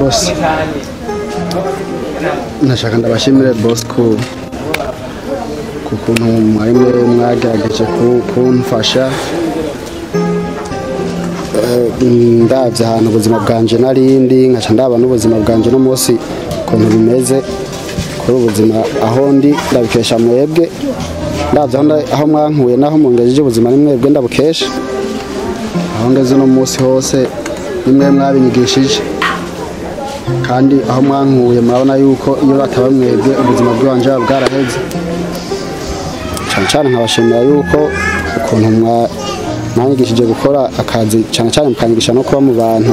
Boss, nashaka ndabashimire boss kukuntu mwari mwagerageje kumfasha ndavya hano ubuzima bwanje narindi nkaca ndaba n'ubuzima bwanje no munsi kuntu bimeze kuri ubuzima aho ndi ndabikesha mwebwe ndavya aho mwankuye naho mungejeje ubuzima nimwebwe ndabukesha aho ngeze no munsi hose nimwe mwabinyigishije kandi aho mwankuye murabona yuko iyo batabamwebwe ubuzima bwanje bwaraheze cyane cyane nkabashimira yuko ukuntu mwanyigishije gukora akazi cyane cyane mukanyigisha no kuba mu bantu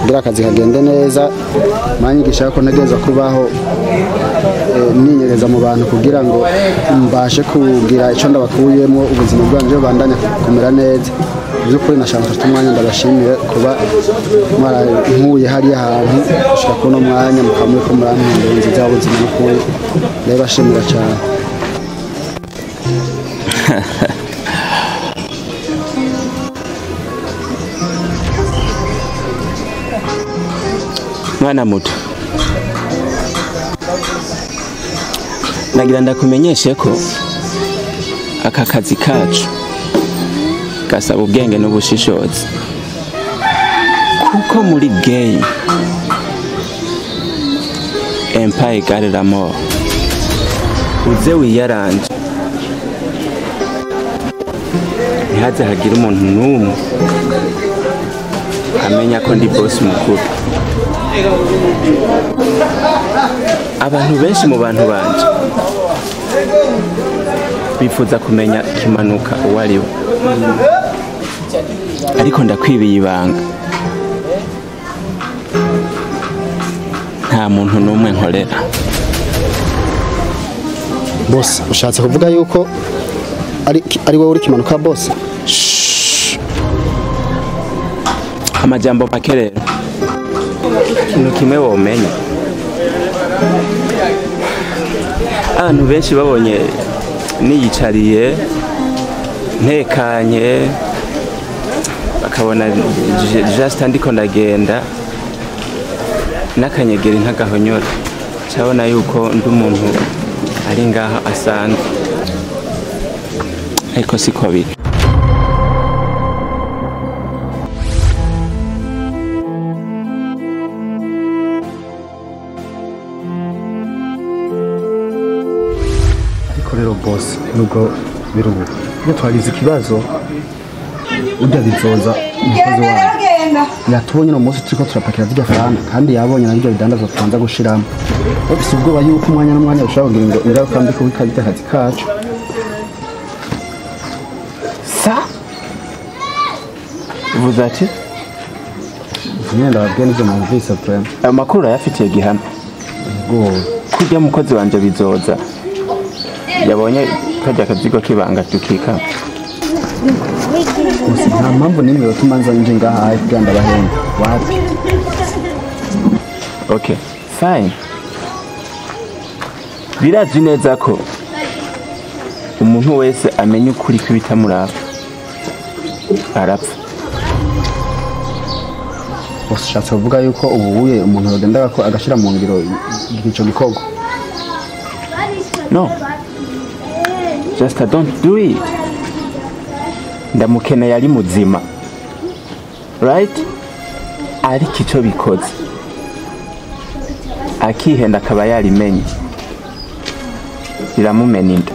kugira akazi kagende neza mwanyigisha ko ntegeza kubaho ninyereza mu bantu kugira ngo mbashe kugira icyo ndabakuyemo ubuzima bwanje bandanye kumera neza byukuri nashaka tumwanya ndabashimira kuba mwarankuye hari ahantu ushaka no mwanya mukamwe ko murandinze cyabo zimwe ko ndabashimira cyane mwana muto nagira ndakumenyeshe ko aka kazi kacu gasaba ubwenge n'ubushishozi kuko muri gay empire gariramo uze wiyaranje ntihaze hagira umuntu n'umwe amenya ko ndi boss mukuru abantu benshi mu bantu banje bifuza kumenya Kimanuka uwariwe ariko ndakwibiye ibanga nta muntu numwe nkorera boss ushatse kuvuga yuko ari wowe uri Kimanuka boss amajambo makerera ikintu kimwe womenya abantu benshi babonye niyicariye ntekanye bakabona just andiko ndagenda nakanyegera ntagahonyora cyabona yuko ndi umuntu ari ngaha asanzwe ariko siko biri ariko rero boss nubwo birubuka iyo twagize ikibazo ujya bizoza umukozi wawe yatubonye uno munsi turiko turapakira zirya faranga kandi yabonye na byo bidandaza tubanza gushiramo bafise ubwoba yuko umwanya n'umwanya ushobora kugira ngo nyirakambike wikajya akazi kacu sa buzati nyenda abagenize mu visa prem amakuru yafitiye gihano ubwo kujya umukozi wanje bizoza yabonye kajya kazigo kibanga tukika nta mpamvu nimwe batumanza nje ngaha iganda bahenda wapi okay fine birazi neza ko umuntu wese amenya ukuri kwibitamuraba arapfa washatse uvuga yuko ubuye umuntu agenda ko agashira mu ngiro igico gikogo no just I don't do it ndamukena yari muzima right ari kico bikoze akihenda akaba yari menye iramumeninda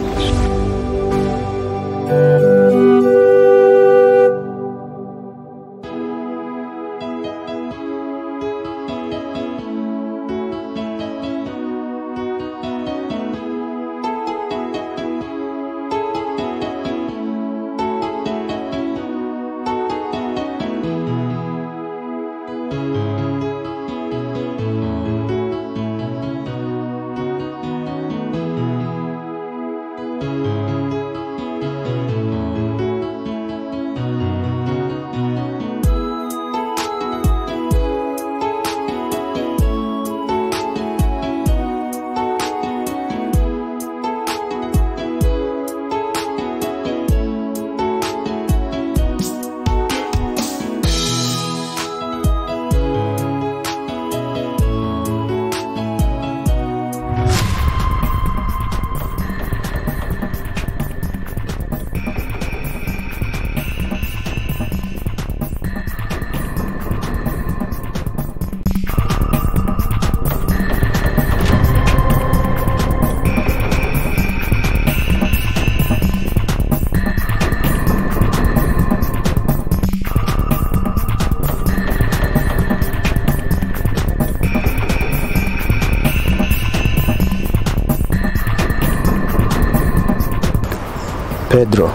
Pedro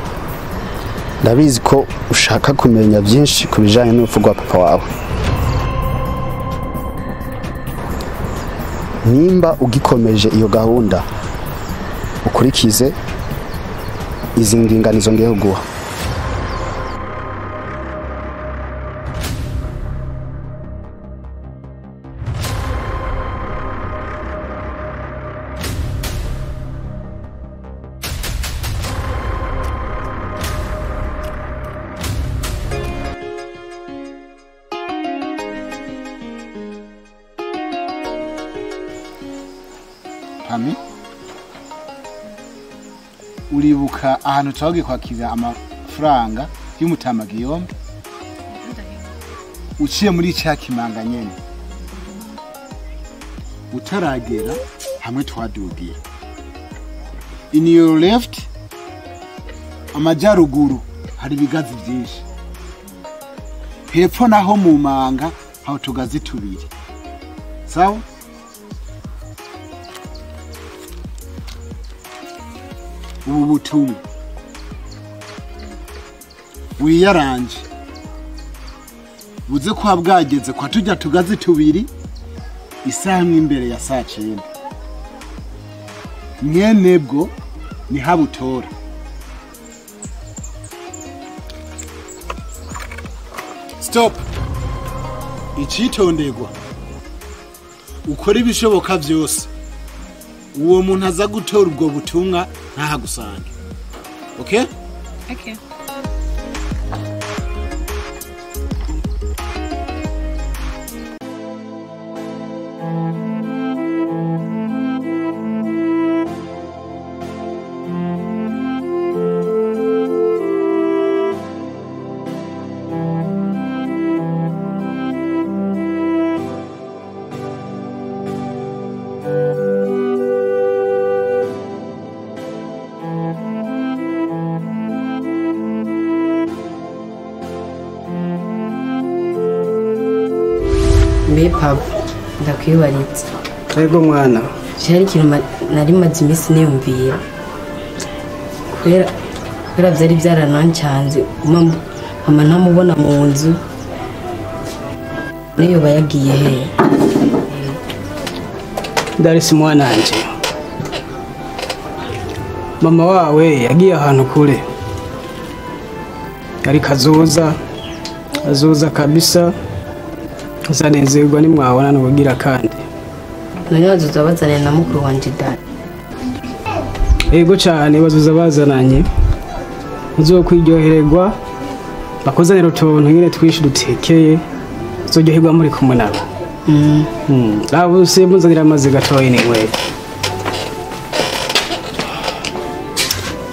ndabizi ko ushaka kumenya byinshi kubijanye n'urupfu rwa papa wawe nimba ugikomeje iyo gahunda ukurikize izi nginganizo ngeho guha Ami uribuka ahantu twagiye kwakiza amafaranga y'umutama Guillaume uciye muri cya kimanga nyene utaragera hamwe twadugiye in your left amajaruguru hari bigazi byinshi hepfo naho mu manga aho tugazi tubiri sawa Ubutumwa wiyaranje buze kwa bwageze kwa tujya tugazi tubiri isaha imbere ya saa 9 mwenebwo ni habutora stop icitondegwa ukora ibishoboka byose uwo muntu aza gutora ubwo butumwa ntaha gusange okay okay Papa, ndakwibariza. Ego mwana. Cyari kiruma nari mazi imisi nemvira. Kwera byari byaranancanze mama mama namubona mu nzu. Niyo bayagiye he. Ndari simwana anje. Mama wawe yagiye ahantu kure. Ari kazoza. Azoza kabisa. Uzanezerwa ni mwabona n'ubugira kandi nanyazo zabazanye na mukuru wanje dad Ego cyane bazuza bazananye uzokwijyohererwa bakoze rero tontu nyine twishi dutekeye uzojyoherwa muri kumunara Abo simbuzanira amazi gatoye ni wewe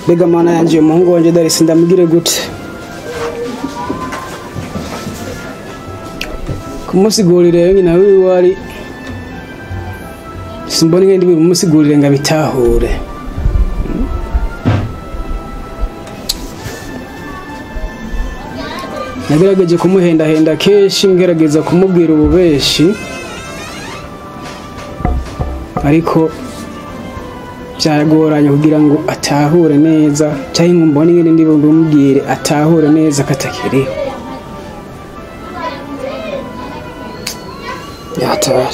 Bega mana yanje muhungu wanje dare sindamugire gute kumusigurira yo nyina wari simbone ngende bimusigurira nga bitahure nagerageje kumuhenda henda keshi ngerageza kumubwira ububeshi ariko cyagoranye kugira ngo atahure neza cyayi ngumbone ngende ndibumubwire atahure neza katakiri Yatari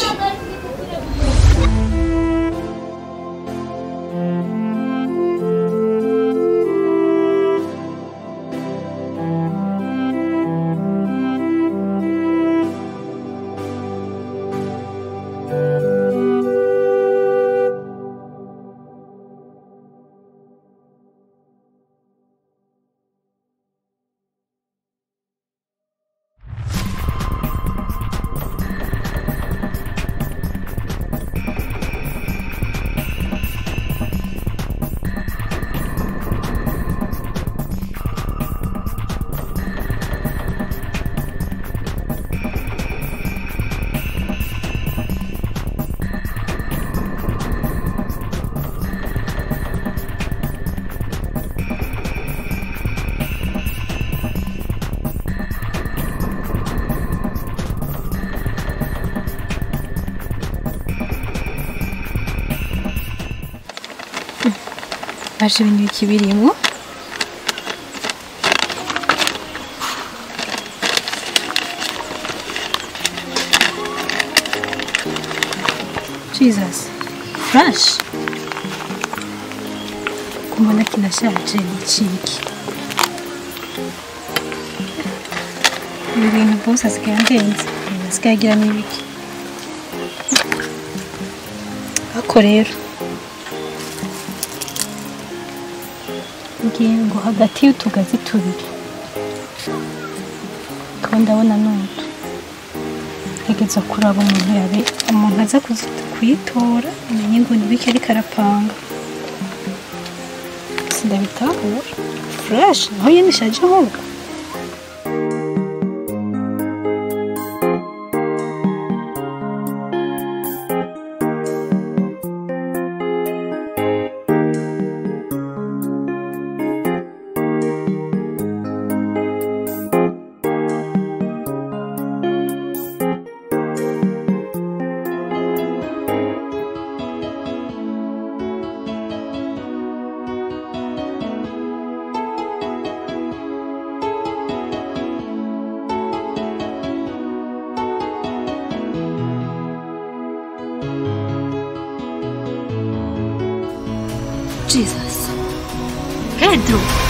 Aje binyu kibirimo Jesus, fresh. Kumana kinasha jeli chiki. Yuri niposa sikandeni, sikagira nibiki. Akorera. Ngingo hagati y'utugazi tubiri. Ndabona n'utu ntegereza kuraba umuntu yabe umuntu aza kuyitora umenye ngo nibiki ariko arapanga sindabitahura fresh naho yenishaje ahubwo Jesus, Pedro!